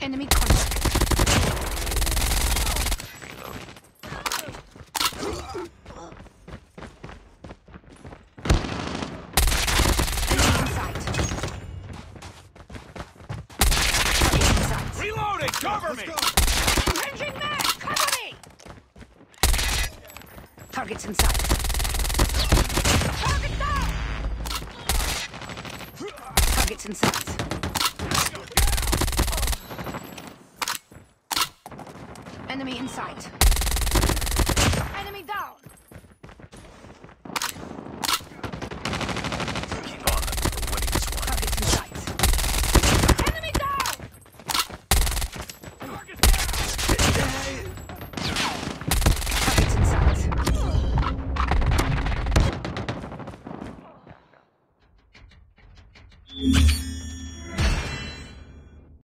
Enemy contact. Cover me! Engine man, cover me! Target's inside. Target down! Target's inside. Enemy inside. Enemy down! Keep on them. We're winning this one. Target's inside.